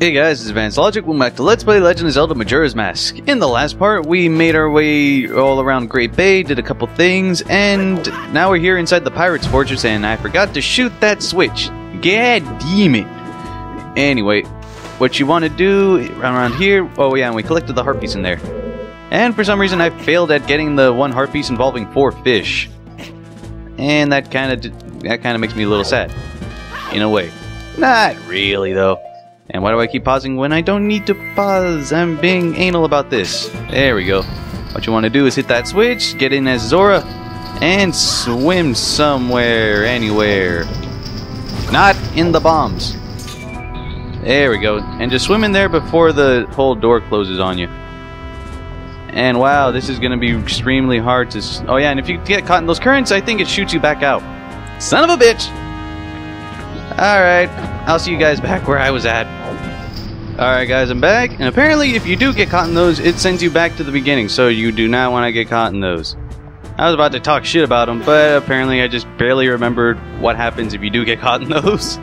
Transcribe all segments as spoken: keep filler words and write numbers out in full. Hey guys, it's Advanced Logic. Welcome back to Let's Play Legend of Zelda Majora's Mask. In the last part, we made our way all around Great Bay, did a couple things, and now we're here inside the Pirate's Fortress, and I forgot to shoot that switch. God damn it. Anyway, what you want to do around here... Oh yeah, and we collected the heart piece in there. And for some reason, I failed at getting the one heart piece involving four fish. And that kind of that kind of makes me a little sad. In a way. Not really, though. And why do I keep pausing when I don't need to pause? I'm being anal about this. There we go. What you want to do is hit that switch, get in as Zora, and swim somewhere, anywhere. Not in the bombs. There we go. And just swim in there before the whole door closes on you. And wow, this is going to be extremely hard to... S oh yeah, and if you get caught in those currents, I think it shoots you back out. Son of a bitch! Alright, I'll see you guys back where I was at. Alright guys, I'm back, and apparently if you do get caught in those, it sends you back to the beginning, so you do not want to get caught in those. I was about to talk shit about them, but apparently I just barely remembered what happens if you do get caught in those.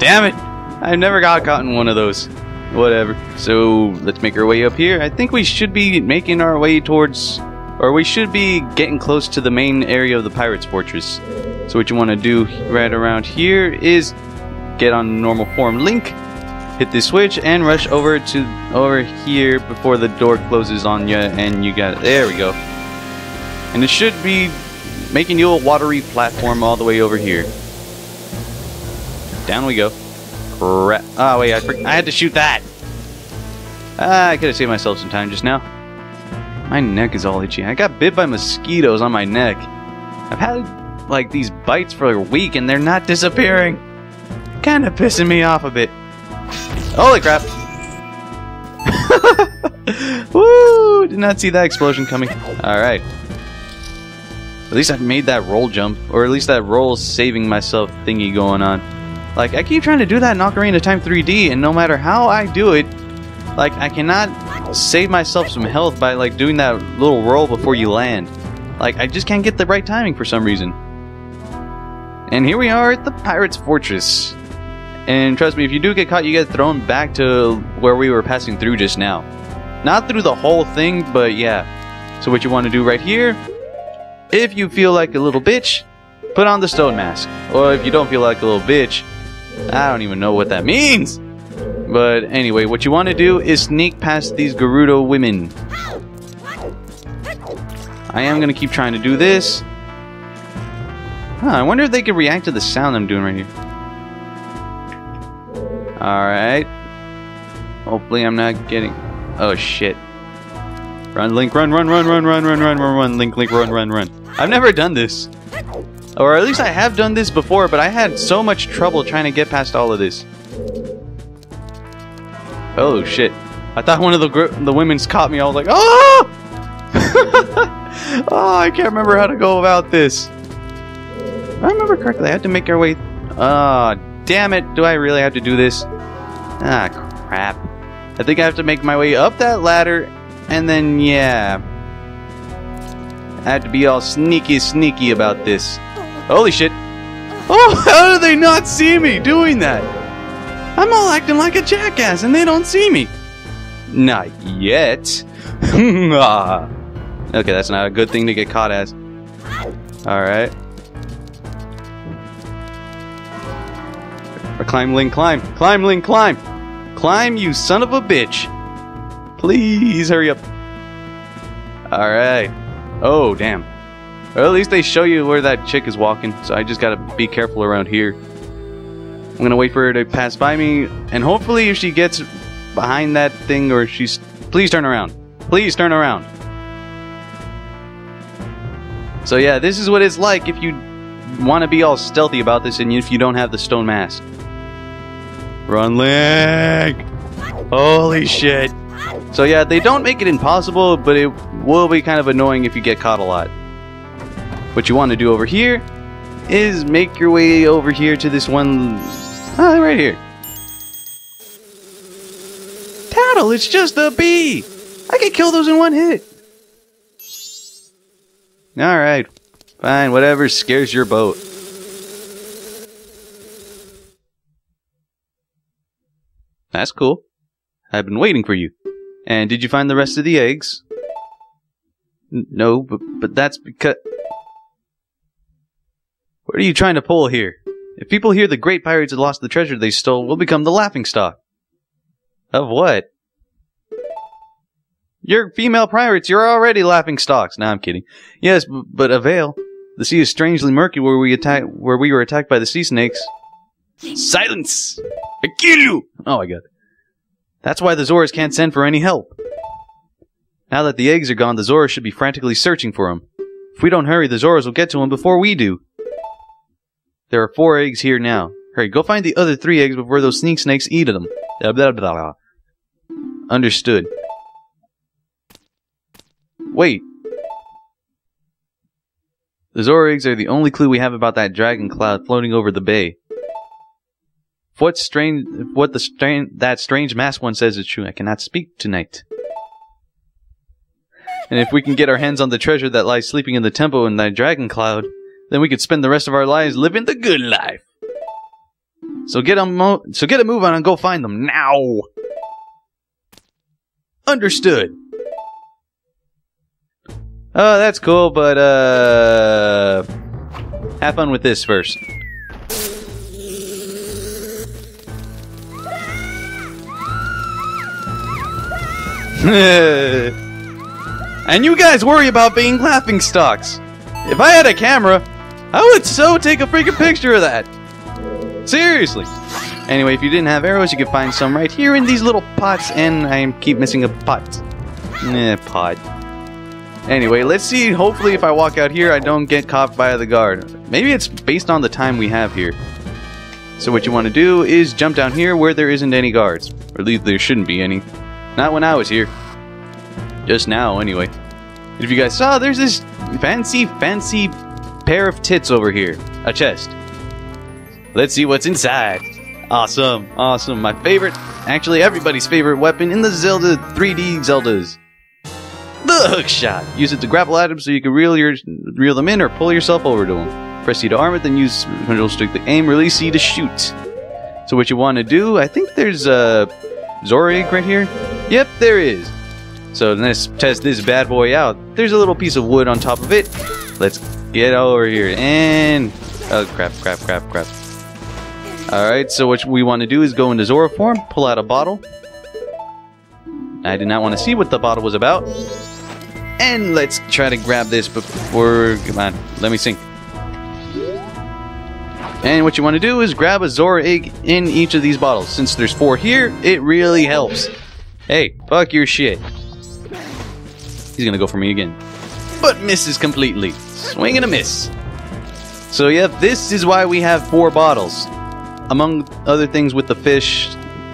Damn it! I've never got caught in one of those. Whatever. So, let's make our way up here. I think we should be making our way towards... Or we should be getting close to the main area of the Pirate's Fortress. So what you want to do right around here is get on normal form Link, hit the switch, and rush over to over here before the door closes on you, and you got it. There we go. And it should be making you a watery platform all the way over here. Down we go. Crap. Oh wait, I, I had to shoot that. Ah, I could have saved myself some time just now. My neck is all itchy. I got bit by mosquitoes on my neck. I've had, like, these bites for a week and they're not disappearing. Kind of pissing me off a bit. Holy crap. Woo! Did not see that explosion coming. Alright. At least I made that roll jump. Or at least that roll saving myself thingy going on. Like, I keep trying to do that in Ocarina of Time three D, and no matter how I do it, like, I cannot... save myself some health by like doing that little roll before you land. Like, I just can't get the right timing for some reason. And here we are at the Pirate's Fortress. And trust me, if you do get caught, you get thrown back to where we were passing through just now. Not through the whole thing, but yeah. So what you want to do right here, if you feel like a little bitch, put on the stone mask. Or if you don't feel like a little bitch, I don't even know what that means. But anyway, what you want to do is sneak past these Gerudo women. I am going to keep trying to do this. Huh, I wonder if they could react to the sound I'm doing right here. Alright. Hopefully I'm not getting... Oh, shit. Run, Link, run, run, run, run, run, run, run, run, run, Link, Link, run, run, run. I've never done this. Or at least I have done this before, but I had so much trouble trying to get past all of this. Oh shit! I thought one of the gr the women's caught me. I was like, oh! Oh, I can't remember how to go about this. If I remember correctly, I had to make our way. Ah, oh, damn it! Do I really have to do this? Ah, crap! I think I have to make my way up that ladder, and then yeah, I had to be all sneaky, sneaky about this. Holy shit! Oh, how did they not see me doing that? I'm all acting like a jackass and they don't see me. Not yet. Ah. Okay, that's not a good thing to get caught as. Alright. Climb, Link, climb. Climb, Link, climb. Climb, you son of a bitch. Please hurry up. Alright. Oh, damn. Or at least they show you where that chick is walking, so I just gotta be careful around here. I'm gonna wait for her to pass by me, and hopefully if she gets behind that thing, or she's... Please turn around. Please turn around. So yeah, this is what it's like if you want to be all stealthy about this, and if you don't have the stone mask. Run, Link! Holy shit. So yeah, they don't make it impossible, but it will be kind of annoying if you get caught a lot. What you want to do over here is make your way over here to this one... Ah, right here. Tattle, it's just a bee! I can kill those in one hit! Alright. Fine, whatever scares your boat. That's cool. I've been waiting for you. And did you find the rest of the eggs? N no, but, but that's because... What are you trying to pull here? If people hear the great pirates had lost the treasure they stole, we'll become the laughingstock. Of what? You're female pirates, you're already laughingstocks. No, I'm kidding. Yes, b but a veil. The sea is strangely murky where we attack where we were attacked by the sea snakes. Silence! I kill you! Oh, I got it. That's why the Zoras can't send for any help. Now that the eggs are gone, the Zoras should be frantically searching for them. If we don't hurry, the Zoras will get to them before we do. There are four eggs here now. Hurry, go find the other three eggs before those sneak snakes eat at them. Blah, blah, blah, blah. Understood. Wait. The Zora eggs are the only clue we have about that dragon cloud floating over the bay. If what strange, if what the strange, that strange mask one says is true, I cannot speak tonight. And if we can get our hands on the treasure that lies sleeping in the temple in that dragon cloud, then we could spend the rest of our lives living the good life. So get a mo so get a move on and go find them now. Understood. Oh, that's cool, but uh, have fun with this first. And you guys worry about being laughing stocks. If I had a camera, I would so take a freaking picture of that. Seriously. Anyway, if you didn't have arrows, you could find some right here in these little pots, and I keep missing a pot. Eh, pot. Anyway, let's see. Hopefully, if I walk out here, I don't get caught by the guard. Maybe it's based on the time we have here. So what you want to do is jump down here where there isn't any guards. Or at least there shouldn't be any. Not when I was here. Just now, anyway. If you guys saw, there's this fancy, fancy pair of tits over here. A chest. Let's see what's inside. Awesome, awesome. My favorite, actually everybody's favorite weapon in the Zelda three D Zeldas. The hook shot. Use it to grapple items so you can reel, your, reel them in or pull yourself over to them. Press C to arm it, then use control stick to aim, release C to shoot. So what you want to do, I think there's a Zora egg right here. Yep, there is. So let's test this bad boy out. There's a little piece of wood on top of it. Let's get over here and... Oh, crap, crap, crap, crap. Alright, so what we want to do is go into Zora form, pull out a bottle. I did not want to see what the bottle was about. And let's try to grab this before... Come on, let me sink. And what you want to do is grab a Zora egg in each of these bottles. Since there's four here, it really helps. Hey, fuck your shit. He's gonna go for me again. But misses completely. Swing and a miss. So yep, this is why we have four bottles. Among other things with the fish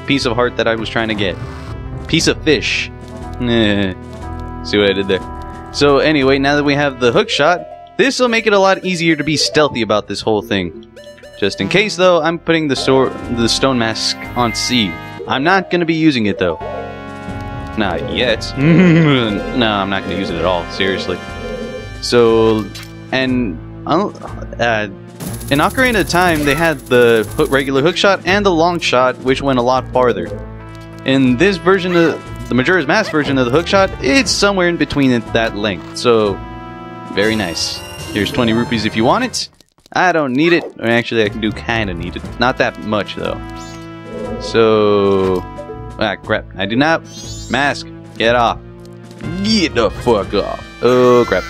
piece of heart that I was trying to get. Piece of fish. See what I did there. So anyway, now that we have the hook shot, this will make it a lot easier to be stealthy about this whole thing. Just in case though, I'm putting the, so the stone mask on C. I'm not gonna be using it though. Not yet. No, I'm not going to use it at all. Seriously. So, and uh, in Ocarina of Time, they had the regular hookshot and the long shot, which went a lot farther. In this version of the Majora's Mask version of the hookshot, it's somewhere in between that length. So, very nice. Here's twenty rupees if you want it. I don't need it. Or actually, I do kind of need it. Not that much though. So, ah, crap. I do not. Mask, get off. Get the fuck off. Oh, crap.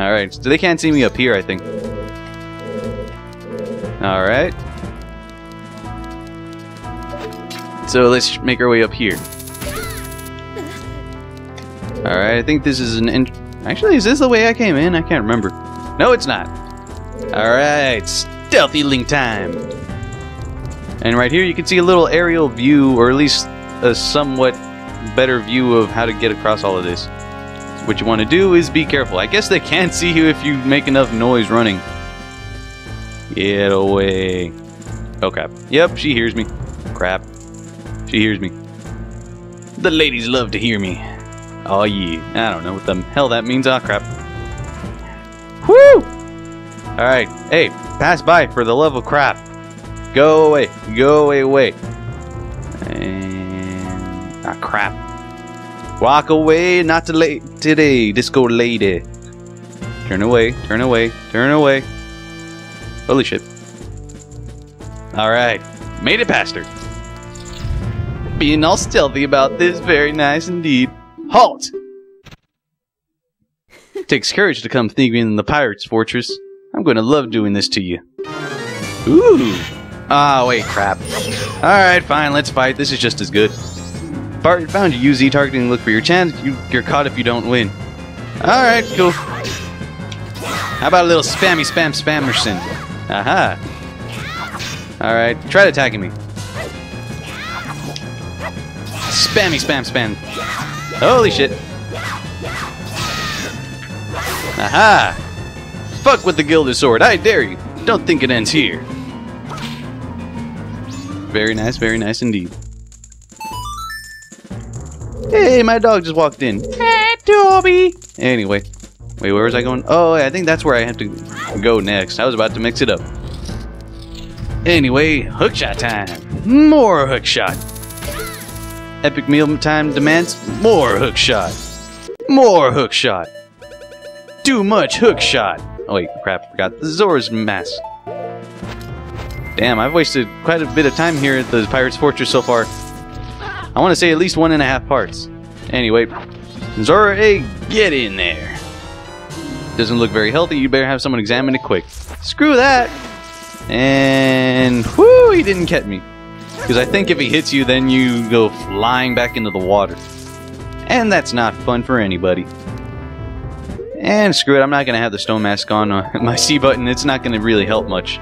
Alright, so they can't see me up here, I think. Alright. So let's make our way up here. Alright, I think this is an... In Actually, is this the way I came in? I can't remember. No, it's not. Alright, stealthy Link time. And right here you can see a little aerial view, or at least... a somewhat better view of how to get across all of this. So what you want to do is be careful. I guess they can't see you if you make enough noise running. Get away. Oh crap. Yep, she hears me. Crap. She hears me. The ladies love to hear me. Oh yeah. I don't know what the hell that means. Oh crap. Whoo! Alright. Hey, pass by for the love of crap. Go away. Go away. Wait. And ah, crap. Walk away, not today, today, disco lady. Turn away, turn away, turn away. Holy shit. Alright. Made it past her. Being all stealthy about this, very nice indeed. Halt! Takes courage to come thieving in the Pirate's Fortress. I'm gonna love doing this to you. Ooh! Ah, oh, wait, crap. Alright, fine, let's fight. This is just as good. Bart found you. Use Z targeting and look for your chance. You, you're caught if you don't win. Alright, cool. How about a little spammy spam spammerson? Aha! Alright, try attacking me. Spammy spam spam. Holy shit. Aha! Fuck with the Gilded Sword, I dare you. Don't think it ends here. Very nice, very nice indeed. Hey, my dog just walked in. Hey, Toby! Anyway. Wait, where was I going? Oh, I think that's where I have to go next. I was about to mix it up. Anyway, hookshot time. More hookshot. Epic meal time demands more hookshot. More hookshot. Too much hookshot. Oh wait, crap, forgot the Zora's mask. Damn, I've wasted quite a bit of time here at the Pirate's Fortress so far. I want to say at least one and a half parts. Anyway, Zora, hey, get in there. Doesn't look very healthy. You better have someone examine it quick. Screw that! And whoo, he didn't catch me. Because I think if he hits you, then you go flying back into the water. And that's not fun for anybody. And screw it, I'm not going to have the stone mask on uh, my C button. It's not going to really help much.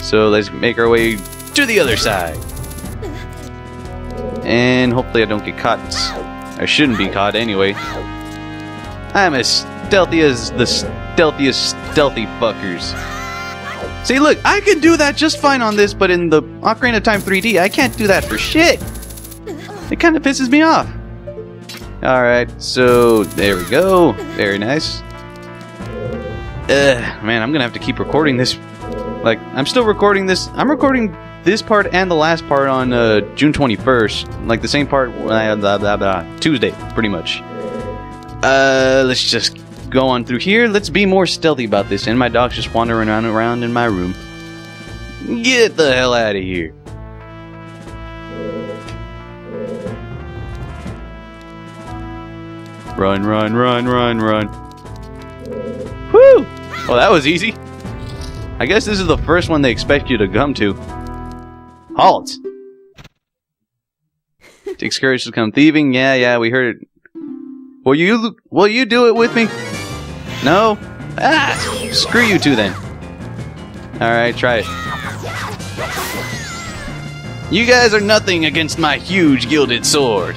So let's make our way to the other side. And hopefully I don't get caught. I shouldn't be caught anyway. I'm a... stealthy as the stealthiest stealthy fuckers. See, look, I can do that just fine on this, but in the Ocarina of Time three D, I can't do that for shit. It kind of pisses me off. Alright, so there we go. Very nice. Ugh, man, I'm gonna have to keep recording this. Like, I'm still recording this. I'm recording this part and the last part on uh, June twenty-first. Like, the same part, blah, blah, blah, blah, Tuesday, pretty much. Uh, let's just... go on through here. Let's be more stealthy about this. And my dog's just wandering around, around in my room. Get the hell out of here. Run, run, run, run, run. Whew! Oh, that was easy. I guess this is the first one they expect you to come to. Halt! Takes courage to come thieving. Yeah, yeah, we heard it. Will you, will you do it with me? No? Ah! Screw you two then. Alright, try it. You guys are nothing against my huge gilded sword.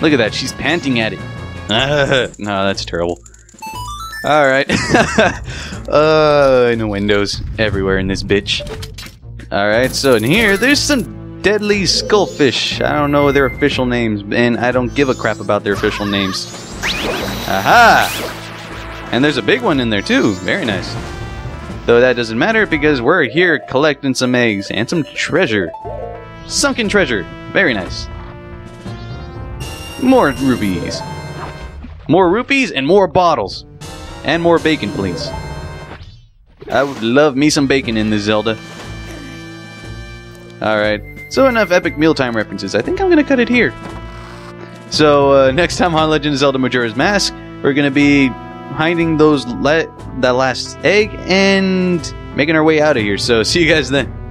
Look at that, she's panting at it. Uh, no, that's terrible. Alright. uh, no windows everywhere in this bitch. Alright, so in here, there's some deadly skullfish. I don't know their official names, and I don't give a crap about their official names. Aha! And there's a big one in there too. Very nice. Though that doesn't matter because we're here collecting some eggs and some treasure. Sunken treasure. Very nice. More rupees. More rupees and more bottles. And more bacon, please. I would love me some bacon in this Zelda. Alright. So enough epic mealtime references. I think I'm gonna cut it here. So, uh, next time on Legend of Zelda Majora's Mask, we're going to be finding those le that last egg and making our way out of here. So, see you guys then.